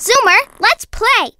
Zoomer, let's play!